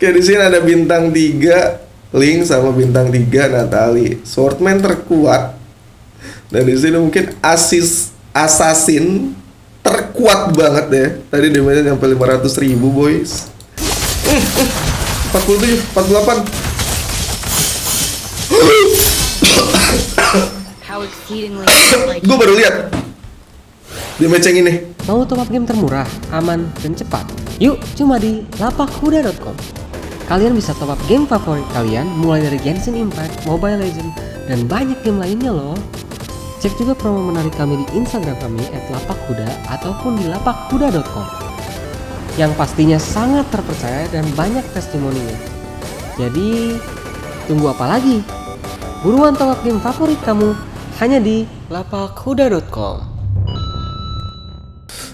Oke, di sini ada bintang 3 Ling sama bintang 3 Natalia. Swordman terkuat. Dan di sini mungkin assassin terkuat banget ya. Tadi damage sampai 500.000 boys. 47, 48. Gue baru lihat di match yang ini. Mau top up game termurah, aman, dan cepat? Yuk, cuma di lapakhuda.com. Kalian bisa top up game favorit kalian mulai dari Genshin Impact, Mobile Legends, dan banyak game lainnya loh. Cek juga promo menarik kami di Instagram kami @lapakhuda ataupun di lapakhuda.com. Yang pastinya sangat terpercaya dan banyak testimoninya. Jadi, tunggu apa lagi? Buruan top up game favorit kamu hanya di lapakhuda.com.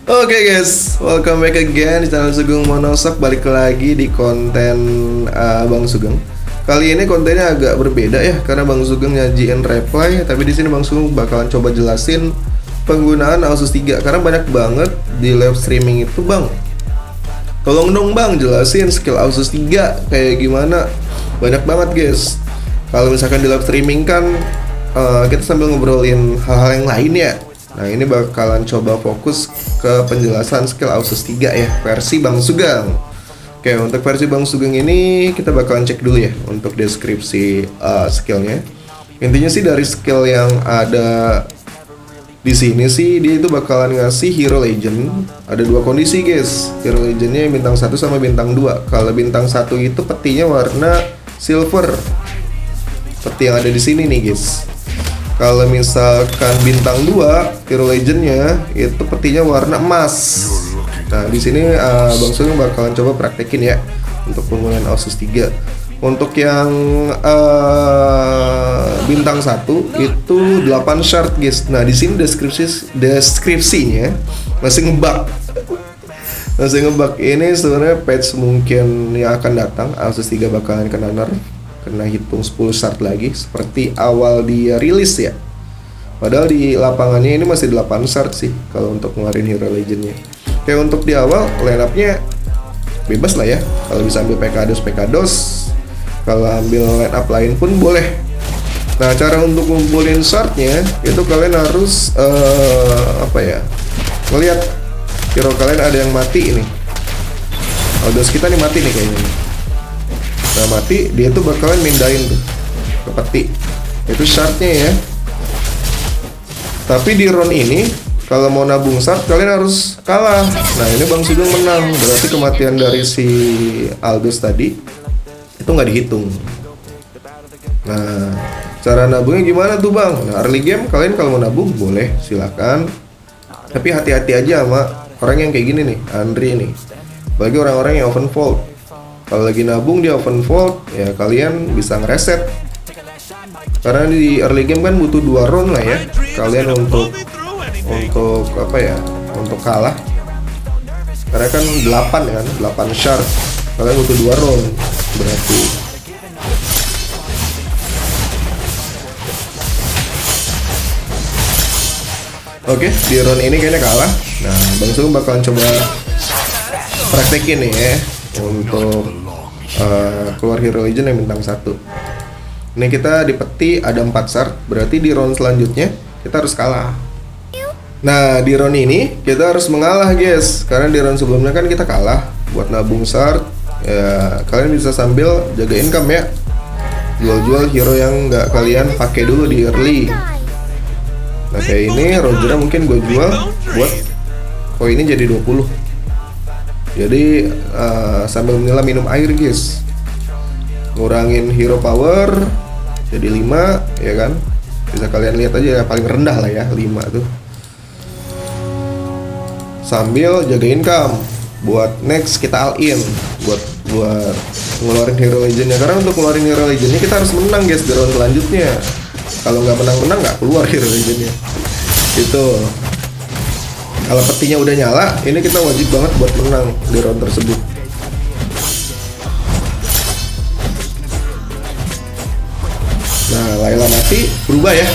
Oke guys, welcome back again di channel Sugeng Monosox. Balik lagi di konten Bang Sugeng. Kali ini kontennya agak berbeda ya, karena Bang Sugeng nyajiin reply, tapi di sini Bang Sugeng bakalan coba jelasin penggunaan Asus 3 karena banyak banget di live streaming itu, Bang. Tolong dong Bang jelasin skill Asus 3 kayak gimana. Banyak banget guys. Kalau misalkan di live streaming kan kita sambil ngobrolin hal-hal yang lain ya. Nah, ini bakalan coba fokus ke penjelasan skill Asus 3 ya, versi Bang Sugeng. Oke, untuk versi Bang Sugeng ini kita bakalan cek dulu ya untuk deskripsi skillnya. Intinya sih dari skill yang ada di sini sih dia itu bakalan ngasih hero legend. Ada dua kondisi guys, hero legendnya bintang 1 sama bintang 2. Kalau bintang 1 itu petinya warna silver seperti yang ada di sini nih guys. Kalau misalkan bintang 2 hero legendnya itu petinya warna emas. Nah di sini Bang Sugeng bakalan coba praktekin ya untuk penggunaan Asus 3. Untuk yang bintang 1 itu 8 shard guys. Nah di sini deskripsinya masih ngebug. Ini sebenarnya patch mungkin yang akan datang Asus 3 bakalan kena nerf. Kena hitung 10 shard lagi seperti awal dia rilis ya. Padahal di lapangannya ini masih 8 shard sih kalau untuk ngeluarin hero legendnya. Kayak untuk di awal line up-nya bebas lah ya. Kalau bisa ambil Pekados. Kalau ambil line up lain pun boleh. Nah cara untuk ngumpulin shardnya itu kalian harus ngelihat hero kalian ada yang mati ini. Aldous kita nih mati nih kayaknya. Nah mati, dia tuh bakalan mindahin tuh ke peti. Itu shardnya ya. Tapi di round ini kalau mau nabung shard kalian harus kalah. Nah ini Bang Sugeng menang. Berarti kematian dari si Aldous tadi itu nggak dihitung. Nah cara nabungnya gimana tuh Bang? Nah early game kalian kalau mau nabung boleh silakan. Tapi hati-hati aja sama orang yang kayak gini nih, Andri nih. Bagi orang-orang yang open vault, kalau lagi nabung di open vault ya kalian bisa ngereset. Karena di early game kan butuh 2 round lah ya kalian untuk kalah. Karena kan 8 shard. Kalian butuh 2 round berarti. Oke, di round ini kayaknya kalah. Nah, Bang Sugeng bakalan coba praktekin nih ya. Untuk keluar hero legend yang bintang 1. Ini kita di peti ada 4 shard. Berarti di round selanjutnya kita harus kalah. Nah di round ini kita harus mengalah guys. Karena di round sebelumnya kan kita kalah. Buat nabung shard ya, kalian bisa sambil jaga income ya. Jual-jual hero yang nggak kalian pakai dulu di early. Nah kayak ini Roger mungkin gue jual buat koinnya jadi 20. Jadi sambil menyelam minum air guys, ngurangin hero power jadi 5 ya kan. Bisa kalian lihat aja paling rendah lah ya 5 tuh. Sambil jaga income buat next kita all in buat ngeluarin hero legendnya. Karena untuk ngeluarin hero legendnya kita harus menang guys di round selanjutnya. Kalau nggak menang nggak keluar hero legendnya gitu. Kalau petinya udah nyala, ini kita wajib banget buat menang di round tersebut. Nah, Layla mati, berubah ya.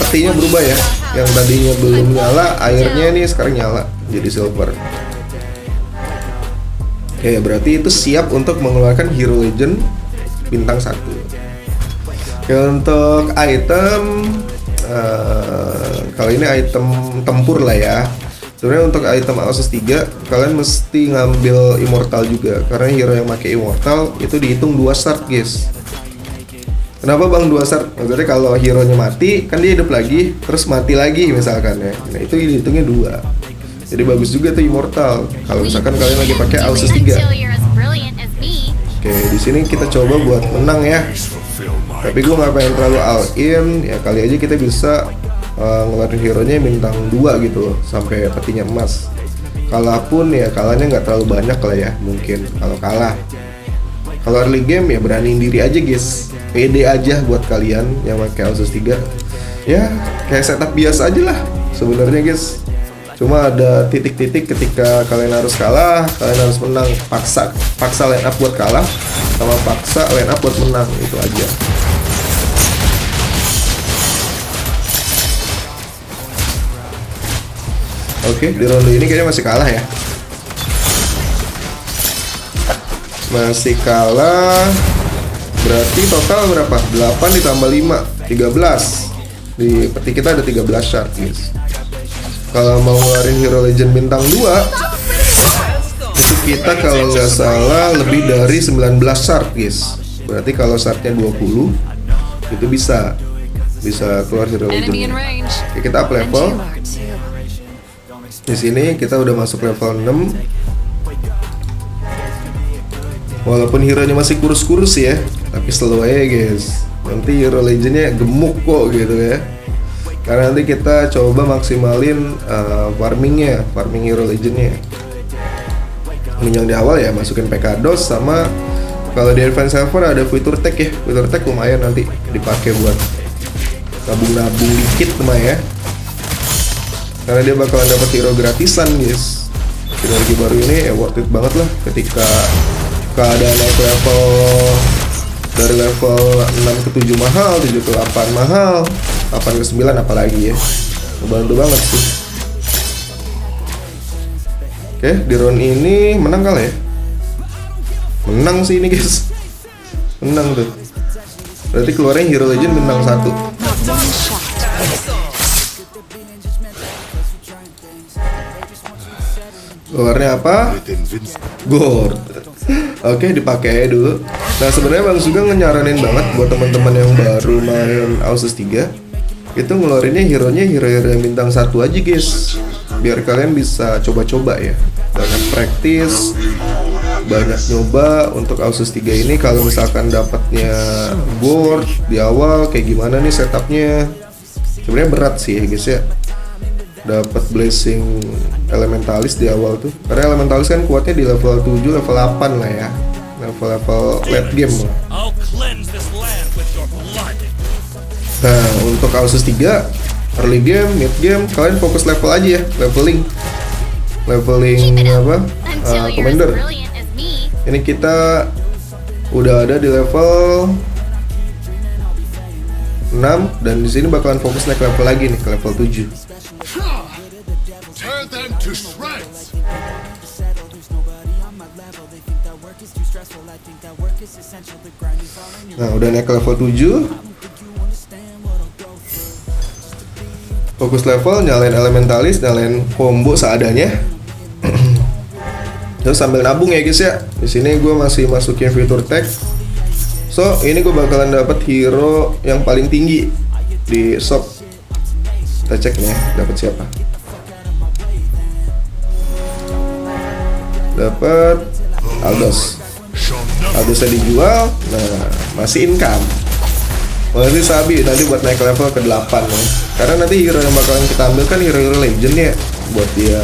Petinya berubah ya. Yang tadinya belum nyala, airnya nih sekarang nyala. Jadi silver. Oke, berarti itu siap untuk mengeluarkan Hero Legend bintang 1. Oke, untuk item kalau ini item tempur lah ya. Sebenarnya untuk item Asus 3 kalian mesti ngambil Immortal juga, karena hero yang pakai Immortal itu dihitung 2 start, guys. Kenapa bang 2 start? Maksudnya kalau hero nya mati kan dia hidup lagi, terus mati lagi misalkan ya. Nah itu dihitungnya 2. Jadi bagus juga tuh Immortal kalau misalkan kalian lagi pakai Asus 3. Oke, di sini kita coba buat menang ya. Tapi gue nggak pengen terlalu all in ya, kali aja kita bisa ngeluarin hero nya bintang 2 gitu loh, sampai petinya emas. Kalaupun ya kalahnya nggak terlalu banyak lah ya, mungkin kalau kalah. Kalau early game ya beraniin diri aja guys, pede aja buat kalian yang pakai Asus 3 ya, kayak setup biasa aja lah sebenarnya guys. Cuma ada titik-titik ketika kalian harus kalah, kalian harus menang, paksa line up buat kalah sama paksa line up buat menang, itu aja. Oke, di ronde ini kayaknya masih kalah ya. Masih kalah. Berarti total berapa? 8 ditambah 5, 13. Di peti kita ada 13 shard, guys. Kalau mau ngeluarin Hero Legend bintang 2, itu kita kalau nggak salah lebih dari 19 shard, guys. Berarti kalau shardnya 20, itu bisa keluar Hero Legend. Oke, kita up level. Di sini kita udah masuk level 6. Walaupun hero-nya masih kurus-kurus ya, tapi slow aja guys. Nanti hero legendnya gemuk kok gitu ya. Karena nanti kita coba maksimalin farmingnya, farming hero legendnya. Yang di awal ya masukin Pekados, sama kalau di advance server ada fitur tag ya. Fitur tag lumayan nanti dipakai buat nabung-nabung dikit lumayan ya. Karena dia bakalan dapat hero gratisan guys. Energi baru ini ya worth it banget lah ketika keadaan naik level dari level 6 ke 7 mahal, 7 ke 8 mahal, 8 ke 9 apalagi ya. Membantu banget sih. Oke, di round ini menang kali ya. Menang sih ini guys. Menang tuh. Berarti keluarnya Hero Legend bintang 1. Luarnya apa? Gord. Oke, dipakai dulu. Nah sebenarnya Bang Sugeng nyaranin banget buat teman-teman yang baru main Asus 3 itu ngeluarinnya hero-hero yang bintang 1 aja guys, biar kalian bisa coba-coba ya, banyak praktis, banyak nyoba untuk Asus 3 ini. Kalau misalkan dapatnya Gord di awal kayak gimana nih setupnya, sebenarnya berat sih ya guys ya, dapat blessing elementalis di awal tuh, karena elementalis kan kuatnya di level 7, level 8 lah ya, level-level late game lah. Nah untuk Asus 3 early game, mid game kalian fokus level aja ya, leveling apa, commander. Ini kita udah ada di level 6 dan di sini bakalan fokus naik level lagi nih ke level 7. Nah, udah naik ke level 7. Fokus level, nyalain elementalis, nyalain combo seadanya. Terus sambil nabung ya guys ya. Di sini gue masih masukin fitur tag. So, ini gue bakalan dapat hero yang paling tinggi di shop. Kita cek nih, dapat siapa? Dapat Aldous. Aldosnya dijual, nah masih income. Nanti sabi nanti buat naik level ke 8 nih. Karena nanti hero yang bakalan kita ambil kan hero-hero legend ya, buat dia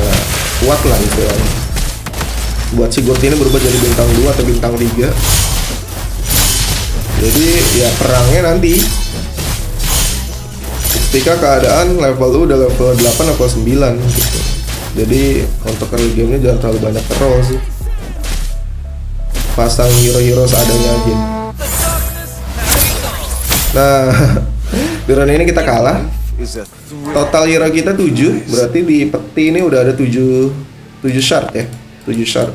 kuat lah gitu ya. Buat si Gord ini berubah jadi bintang 2 atau bintang 3. Jadi ya perangnya nanti ketika keadaan level udah level 8 atau 9 gitu. Jadi untuk early game-nya jangan terlalu banyak troll sih, pasang hero-hero seadanya aja. Nah di round ini kita kalah. Total hero kita 7, berarti di peti ini udah ada 7 shard ya, 7 shard.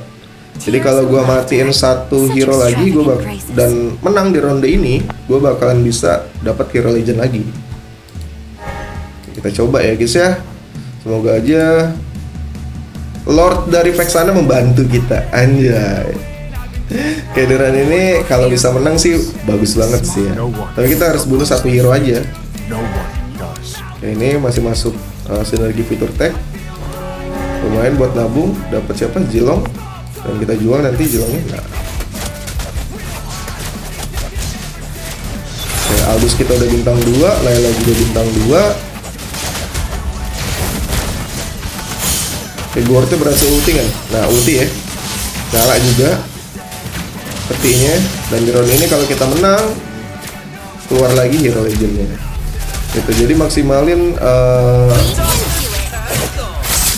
Jadi kalau gue matiin satu hero lagi gue dan menang di ronde ini, gue bakalan bisa dapat hero legend lagi. Kita coba ya guys ya. Semoga aja Lord dari Vexana membantu kita. Anjay. Kehadiran ini kalau bisa menang sih bagus banget sih ya. Tapi kita harus bunuh satu hero aja. Ini masih masuk sinergi fitur tech. Lumayan buat nabung. Dapat siapa? Zilong. Dan kita jual nanti Zilongnya. Nah. Oke, Aldous kita udah bintang 2, Layla juga bintang 2. Oke, Gord berhasil ulti kan? Nah, ulti ya. Galak juga sepertinya. Dan di round ini kalau kita menang keluar lagi hero legendnya. Gitu, jadi maksimalin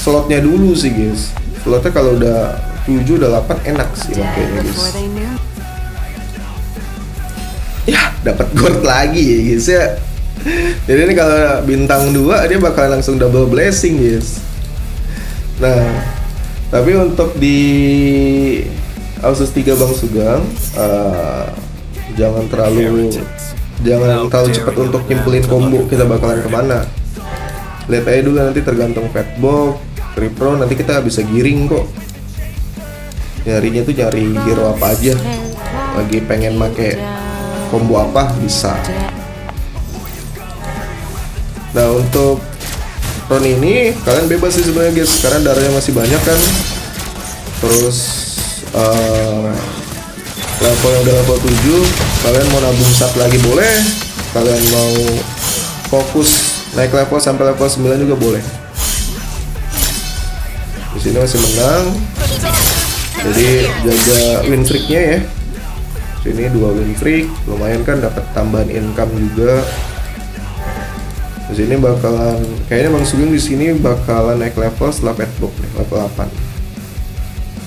slotnya dulu sih guys. Slotnya kalau udah 7, udah 8 enak sih makanya guys. Ya, dapat Gord lagi ya guys ya. Jadi ini kalau bintang 2 dia bakal langsung double blessing guys. Nah, tapi untuk di Asus 3 Bang Sugeng jangan terlalu cepat untuk nyimpulin combo kita bakalan kemana. Lihat aja dulu nanti tergantung fatbox, free pro, nanti kita bisa giring kok. Nyarinya tuh nyari hero apa aja. Lagi pengen make combo apa bisa. Nah untuk round ini kalian bebas sih sebenarnya guys, karena darahnya masih banyak kan. Terus level udah level 7, kalian mau nabung sub lagi boleh, kalian mau fokus naik level sampai level 9 juga boleh. Di sini masih menang, jadi jaga win streaknya ya. Sini 2 win streak, lumayan kan dapat tambahan income juga. Di sini bakalan kayaknya Bang Sugeng di sini bakalan naik level setelah petbox nih, level 8.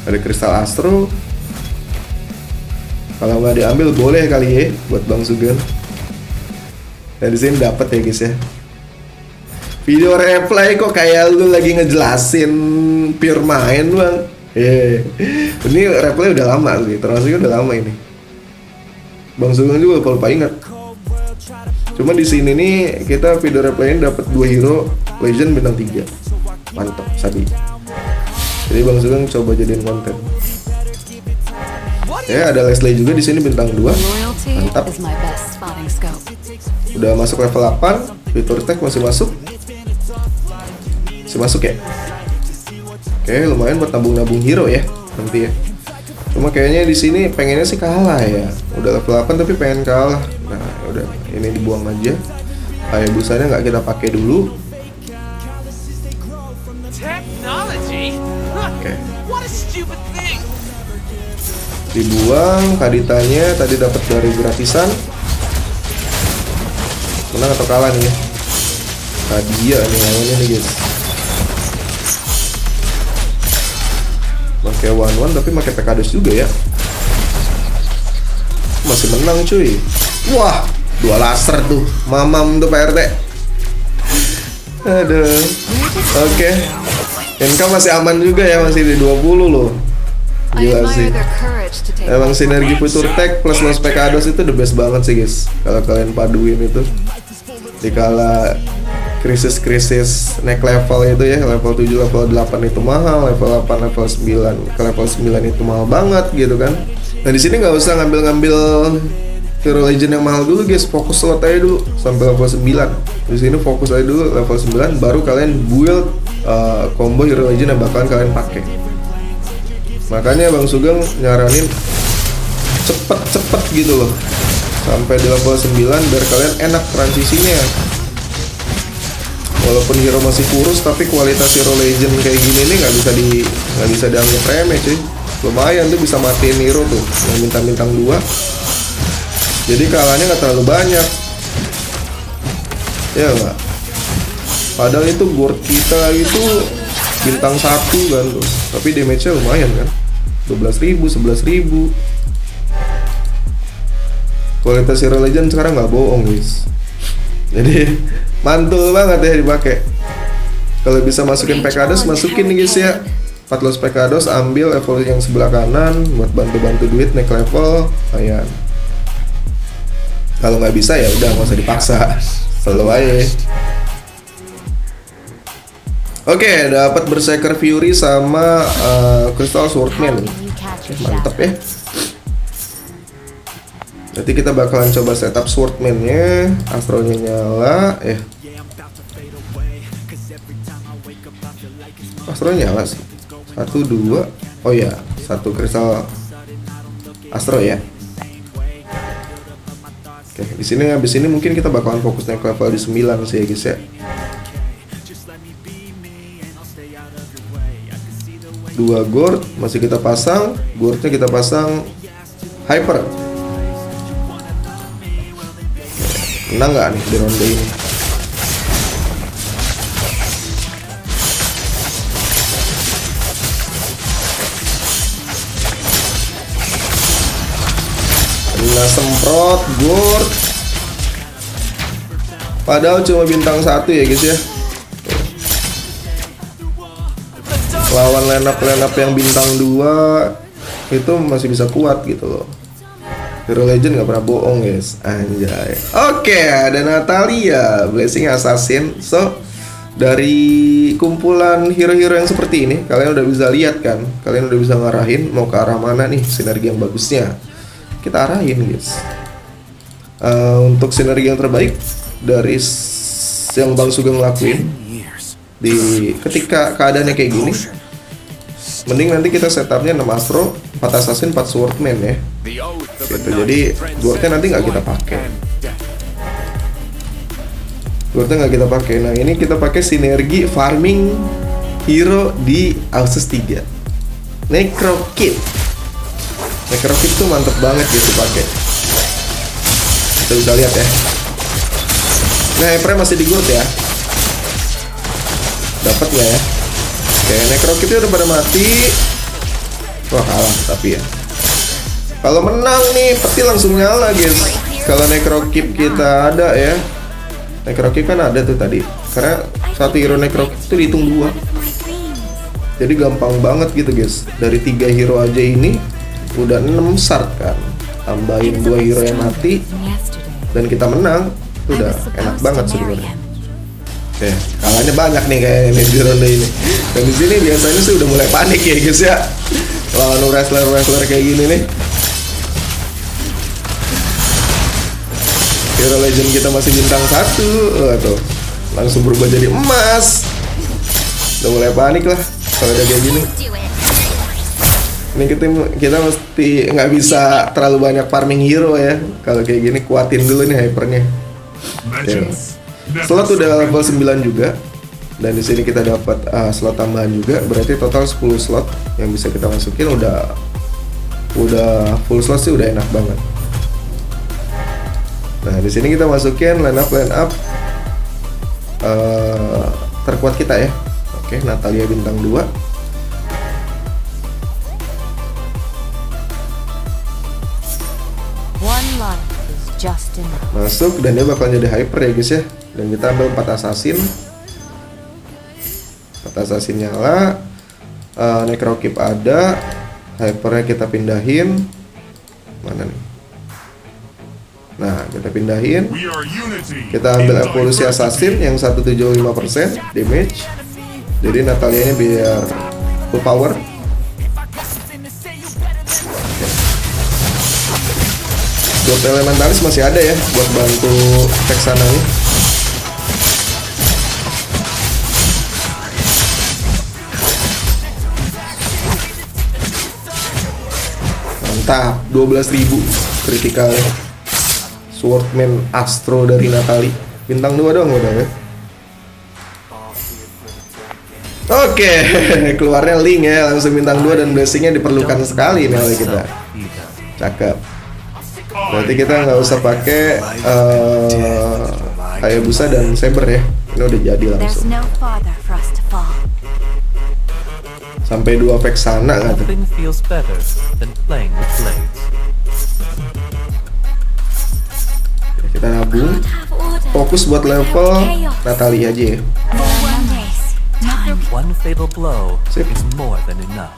Ada Crystal Astro. Kalau nggak diambil boleh kali ya buat Bang Sugeng. Nah di sini dapat ya guys ya. Video reply kok kayak lu lagi ngejelasin pure main bang. Ini reply udah lama sih, termasuknya udah lama ini. Bang Sugeng juga lupa ingat. Cuma di sini nih kita video reply-nya dapat 2 hero legend bintang 3. Mantap, sabi. Jadi Bang Sugeng coba jadiin konten. Ya, ada Lesley juga di sini bintang 2. Mantap. Udah masuk level 8, fitur tech masih masuk. Masih masuk ya. Oke, lumayan buat nabung-nabung hero ya nanti ya. Cuma kayaknya di sini pengennya sih kalah ya. Udah level 8 tapi pengen kalah. Nah, udah ini dibuang aja. Hayabusanya nggak kita pakai dulu. Oke. Dibuang, kaditanya tadi dapat dari gratisan. Menang atau kalah nih? Hadiah nih lawannya nih guys. Pakai Wanwan tapi pakai Pekados juga ya. Masih menang cuy. Wah, 2 laser tuh. Mamam tuh Pak RT. Aduh. Oke. Income masih aman juga ya, masih di 20 loh. Gila sih. Emang sinergi fitur tech plus los Pekados itu the best banget sih guys. Kalau kalian paduin itu dikala krisis-krisis naik level itu ya, level 7, level 8 itu mahal, level 8, level 9 ke level 9 itu mahal banget gitu kan. Nah di sini nggak usah ngambil-ngambil hero legend yang mahal dulu guys, fokus slot aja dulu sampai level 9. Di sini fokus aja dulu level 9 baru kalian build combo hero legend yang bakalan kalian pakai. Makanya Bang Sugeng nyaranin cepet-cepet gitu loh sampai di level 9 biar kalian enak transisinya. Walaupun hero masih kurus tapi kualitas hero legend kayak gini nih nggak bisa dianggap remeh cuy. Lumayan tuh bisa matiin hero tuh yang bintang-bintang 2. Jadi kalahnya nggak terlalu banyak ya nggak. Padahal itu board kita itu bintang 1 kan tuh, tapi damage-nya lumayan kan. 12.000, 11.000. Kualitas hero legend sekarang nggak bohong guys. Jadi mantul banget ya dipakai. Kalau bisa masukin Pekados masukin nih guys ya. Patlos Pekados ambil evolusi yang sebelah kanan buat bantu-bantu duit naik level. Lumayan. Kalau nggak bisa ya udah nggak usah dipaksa, selalu aja. Oke, dapat Berserker Fury sama Crystal Swordman. Mantap ya. Nanti kita bakalan coba setup Swordman-nya. Astronya nyala, Astronya nyala sih. 1, 2. Oh ya, 1 Crystal Astro ya. Oke, di sini habis ini mungkin kita bakalan fokusnya ke level di 9 sih ya guys ya. 2 Gord masih kita pasang. Gordnya kita pasang Hyper. Kena nggak nih di ronde ini? Kena semprot Gord. Padahal cuma bintang 1 ya guys ya. Lawan lineup yang bintang 2 itu masih bisa kuat gitu loh. Hero Legend nggak pernah bohong guys, anjay. Oke, ada Natalia, Blessing Assassin. So dari kumpulan hero-hero yang seperti ini, kalian udah bisa lihat kan? Kalian udah bisa ngarahin mau ke arah mana nih sinergi yang bagusnya. Kita arahin guys. Untuk sinergi yang terbaik dari yang Bang Sugeng lakuin di ketika keadaannya kayak gini, mending nanti kita setupnya 6 Astro, 4 Assassin, 4 Swordman ya. Gitu, jadi Gordnya nanti nggak kita pakai. Gordnya nggak kita pakai. Nah ini kita pakai sinergi farming hero di Asus 3. Necrokeep. Necrokeep tuh mantep banget gitu pakai. Kita udah lihat ya. Nah Hyper masih di Gord ya. Dapat nggak ya? Oke, Necrokeep-nya udah pada mati. Wah, kalah tapi ya. Kalau menang nih, peti langsung nyala guys. Kalau Necrokeep kita ada ya. Necrokeep kan ada tuh tadi. Karena satu hero Necrokeep itu dihitung 2. Jadi gampang banget gitu guys. Dari 3 hero aja ini udah 6 start kan. Tambahin 2 hero yang mati dan kita menang, itu udah enak banget sebenarnya. Oke, kalahnya banyak nih kayaknya di ronde ini. Dan di sini biasanya sih udah mulai panik ya guys ya. Lawan wrestler kayak gini nih. Hero Legend kita masih bintang 1. Waduh, langsung berubah jadi emas. Udah mulai panik lah kalau udah kayak gini. Ini kita mesti nggak bisa terlalu banyak farming hero ya. Kalau kayak gini kuatin dulu nih hypernya. Oke. Slot udah level 9 juga. Dan di sini kita dapat slot tambahan juga. Berarti total 10 slot yang bisa kita masukin. Udah full slot sih udah enak banget. Nah, di sini kita masukin line up terkuat kita ya. Oke, Natalia bintang 2. Masuk dan dia bakal jadi hyper ya guys ya. Dan kita ambil 4 assassin. 4 assassin nyala. Necrokeep ada. Hypernya kita pindahin. Mana nih? Nah, kita pindahin. Kita ambil evolusi assassin yang 175% damage. Jadi Natalianya biar full power. Buat elementalis masih ada ya, buat bantu Vexana nih. Mantap, 12.000 critical ya. Swordman Astro dari Natali. Bintang 2 doang udah ya. Oke, keluarnya Ling ya, langsung bintang 2 dan blessingnya diperlukan sekali nih oleh kita. Cakep. Berarti kita nggak usah pakai Hayabusa dan Saber ya. Ini udah jadi langsung. Sampai 2 Vexana nggak tuh. Kita nabung. Fokus buat level Natalia aja ya. one fatal blow is more than enough.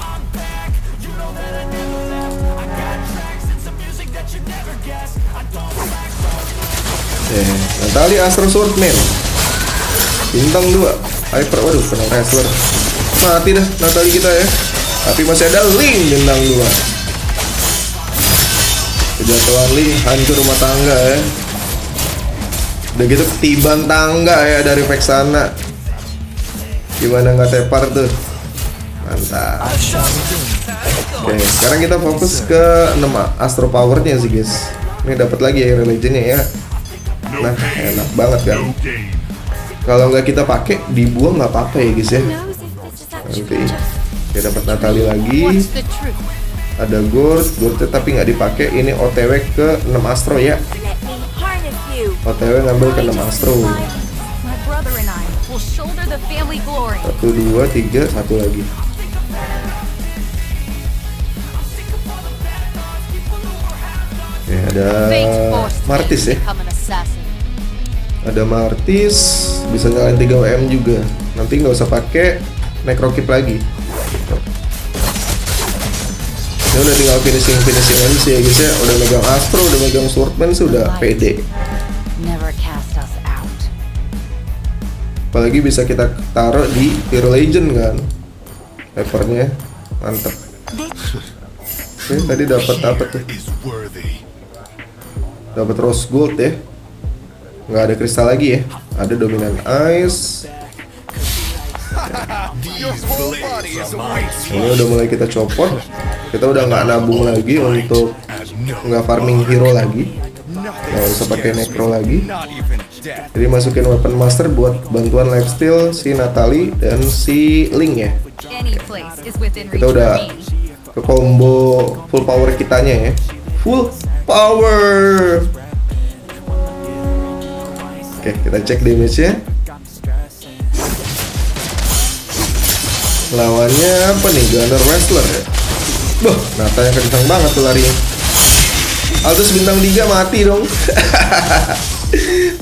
I'm back. You know that I never left. I got tracks and some music that you never guessed. I don't like songs. Natalia Asus Swordman. Bintang 2. Hyper, waduh, senang wrestler. Mati dah Natalia kita ya. Tapi masih ada Ling bintang 2. Kejatuhan Ling hancur rumah tangga ya. Udah gitu ketiban tangga ya dari Vexana. Gimana nggak tepar tuh? Mantap. Oke, sekarang kita fokus ke 6 Astro Power-nya sih guys. Ini dapat lagi ya Religion-nya ya. Nah, enak banget kan. Kalau nggak kita pakai, dibuang nggak apa-apa ya guys ya. Nanti kita dapat Natalia lagi. Ada Gord, tapi nggak dipakai. Ini OTW ke 6 Astro ya. OTW ngambil ke 6 Astro. 1, 2, 3, 1 lagi. Oke, ada Martis ya. Ada Martis, bisa nyalain 3 WM juga. Nanti nggak usah pakai Necrokeep lagi. Ini udah tinggal finishing MC ya guys ya. Udah megang Astro, udah megang Swordman, sudah PD. Apalagi bisa kita taruh di Hero Legend kan, levelnya mantep. Oke, tadi dapat apa tuh? Dapat Rose Gold ya. Nggak ada kristal lagi ya. Ada Dominant Ice. Ini udah mulai kita copot. Kita udah nggak nabung lagi untuk nggak farming hero lagi. Nggak usah pakai Necro lagi. Jadi masukin weapon master buat bantuan lifesteal si Natalie dan si Ling ya. Kita udah ke combo full power kitanya ya. Full power. Oke, kita cek damage-nya. Lawannya apa nih? Gunner Wrestler ya. Wah, Natalia kencang banget tuh larinya. Aldous bintang 3 mati dong.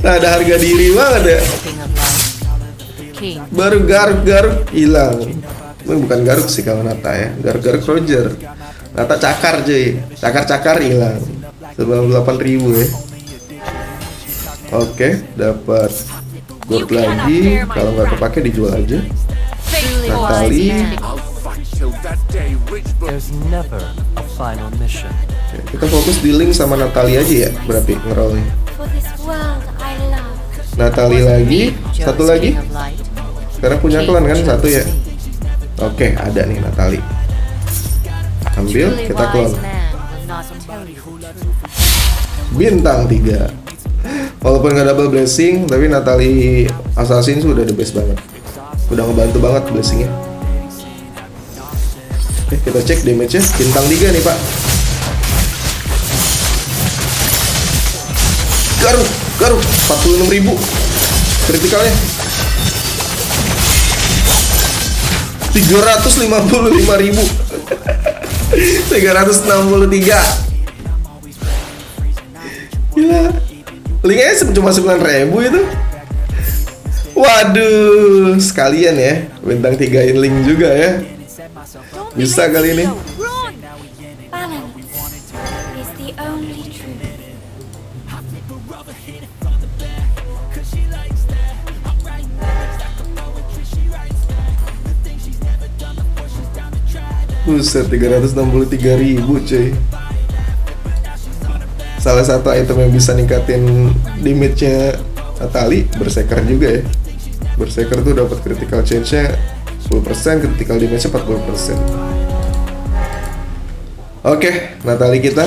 Nah, ada harga diri banget ya. Baru garuk-garuk hilang. Bukan garuk sih kalau Nata ya. Garuk-garuk Roger. Nata cakar cuy. Cakar-cakar hilang. 98.000 ya. Oke, dapat gold lagi. Kalau nggak kepake dijual aja. Natalia. Oke, kita fokus di Link sama Natalia aja ya. Berarti ngerollnya Natalia lagi, satu lagi. Sekarang punya klan kan, satu ya. Oke, ada nih Natalia. Ambil, kita klan. Bintang 3. Walaupun nggak double blessing, tapi Natalia Assassin sudah the best banget. Udah ngebantu banget blessingnya. Oke, kita cek damage-nya. Bintang 3 nih pak. Garuk 46.000 kritikalnya, 355.000 363. Gila, linknya cuma 9.000 itu. Waduh, sekalian ya bintang 3-in Link juga ya. Bisa kali ini. Buset, 363.000 cuy. Salah satu item yang bisa ningkatin damage-nya Natalia, Berserker juga ya. Berserker tuh dapat critical chance-nya 10%, critical damage-nya 40%. Oke, Natalia kita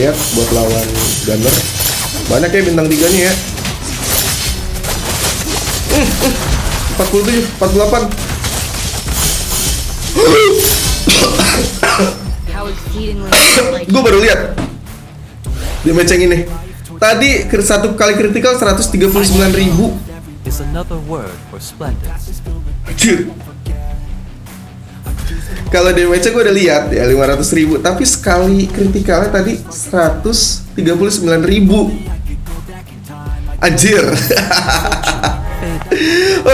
lihat buat lawan Gunner. Banyak ya bintang 3 nya ya. 47, 48. Gue baru lihat di match yang ini. Tadi satu kali kritikal 139.000. Kalau di match gue udah lihat ya 500.000, tapi sekali kritikalnya tadi 139.000. Anjir.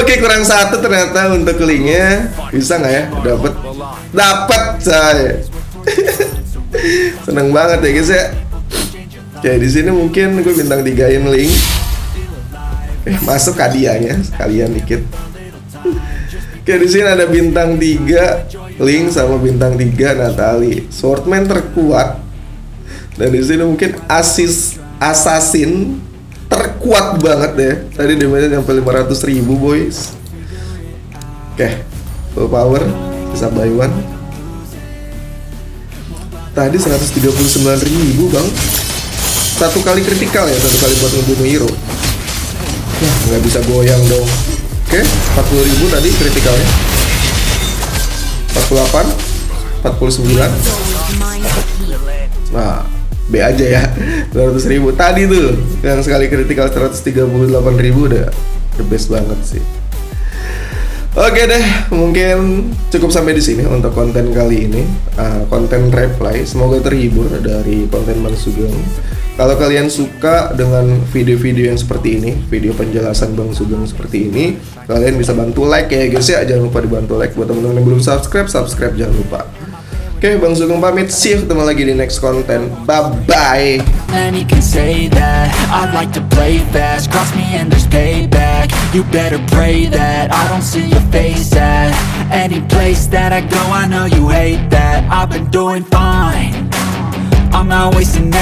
Oke, kurang satu ternyata untuk linknya. Bisa nggak ya? Dapat, dapat saya. Seneng banget ya guys ya. Oke, di sini mungkin gue bintang 3-in link. Masuk hadiahnya sekalian dikit. Oke, di sini ada bintang 3 Link sama bintang 3 Natalia. Swordman terkuat. Dan di sini mungkin assassin terkuat banget ya. Tadi damage-nya sampai 500.000 boys. Oke, full power bisa buy one. Tadi 139.000 bang. Satu kali kritikal ya, satu kali buat ngebunuh hero. Ya, nggak bisa goyang dong. Oke, 40.000 tadi kritikalnya. 48, 49. Nah, B aja ya. 200.000 tadi tuh. Yang sekali kritikal 138.000 udah the best banget sih. Oke deh, mungkin cukup sampai di sini untuk konten kali ini. Konten reply, semoga terhibur dari konten Bang Sugeng. Kalau kalian suka dengan video-video yang seperti ini, video penjelasan Bang Sugeng seperti ini, kalian bisa bantu like ya guys ya. Jangan lupa dibantu like. Buat teman-teman yang belum subscribe, subscribe jangan lupa. Oke, Bang Sugeng pamit, see you, ketemu lagi di next konten. Bye-bye. You better pray that I don't see your face at any place that I go. I know you hate that. I've been doing fine, I'm not wasting